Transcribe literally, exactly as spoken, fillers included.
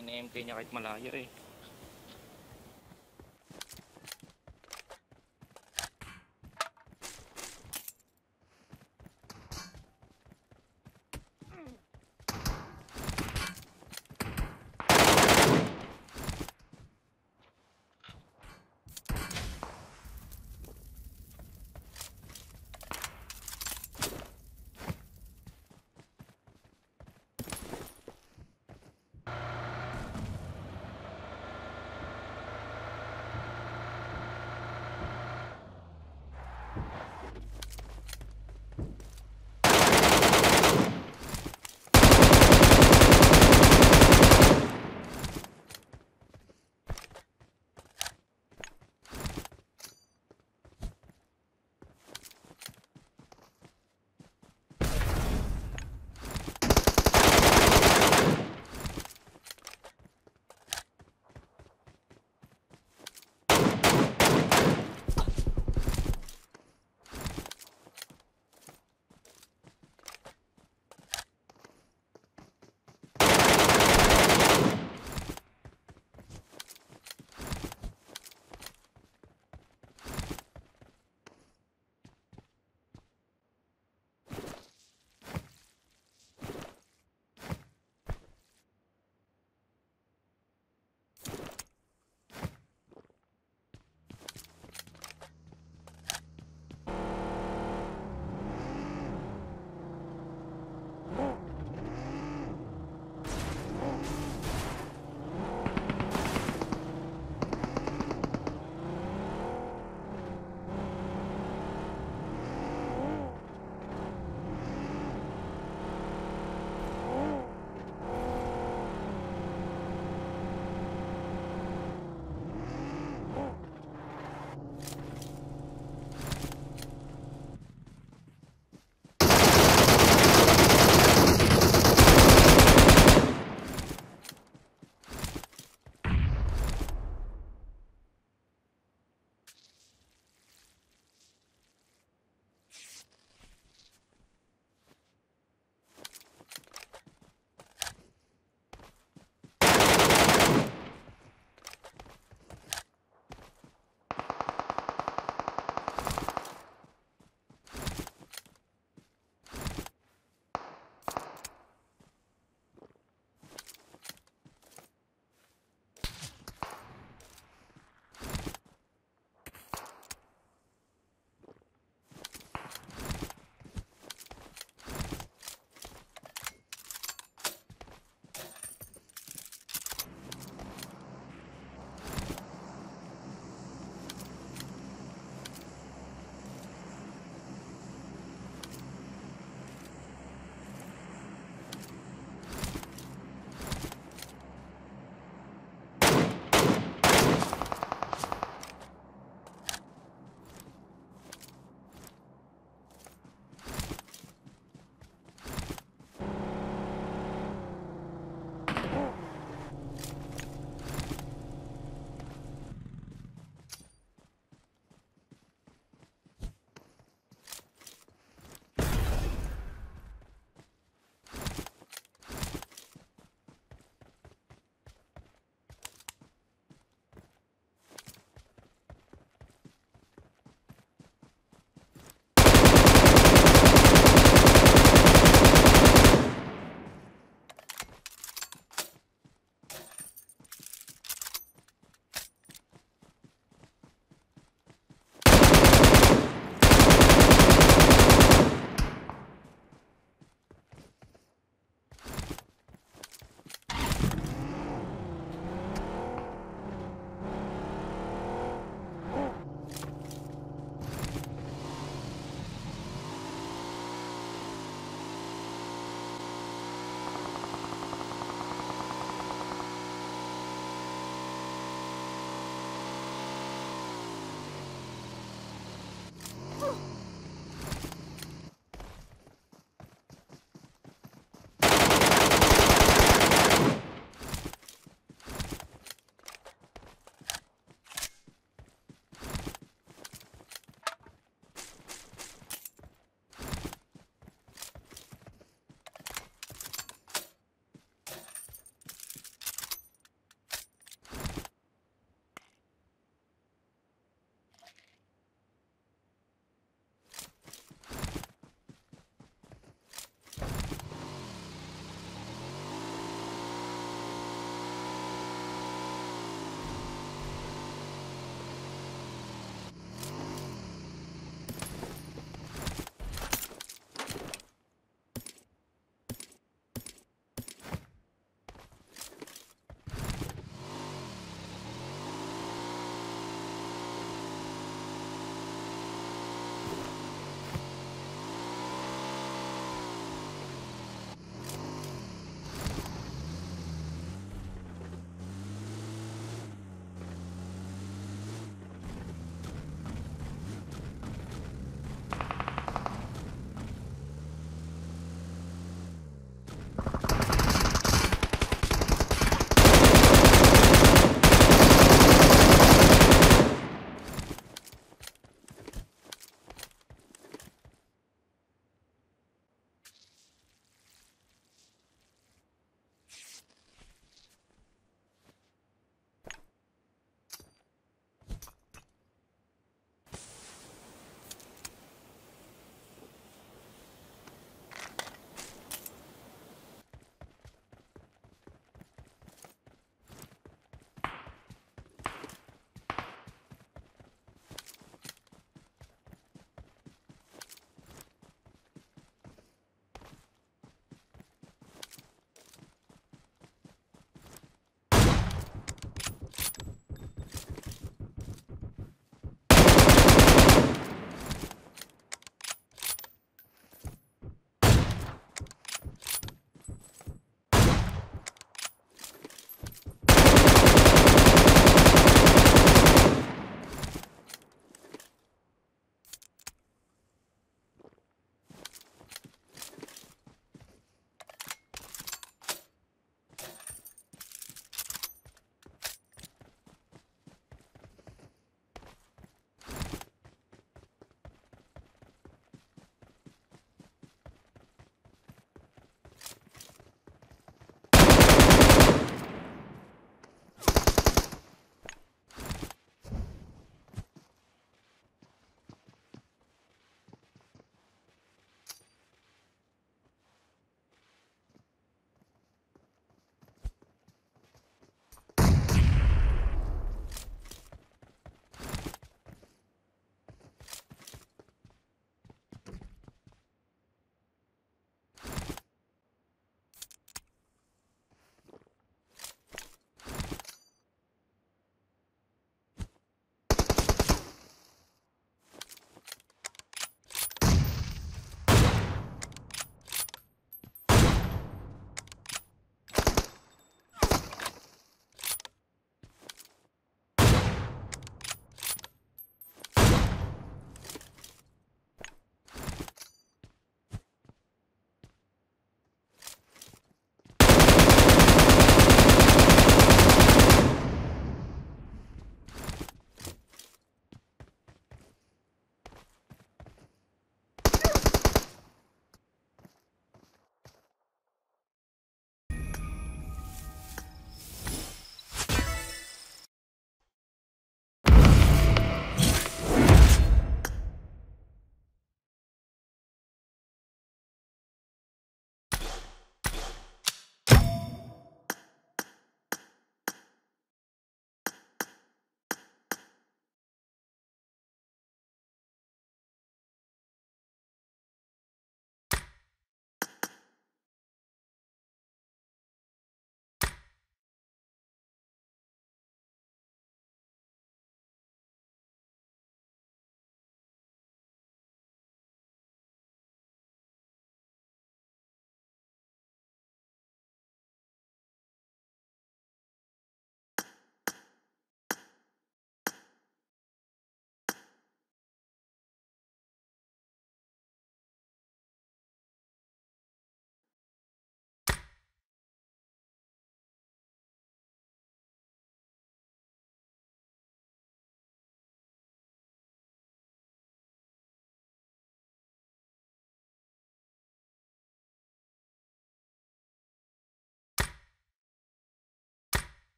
Ina-M K niya kahit malayo eh.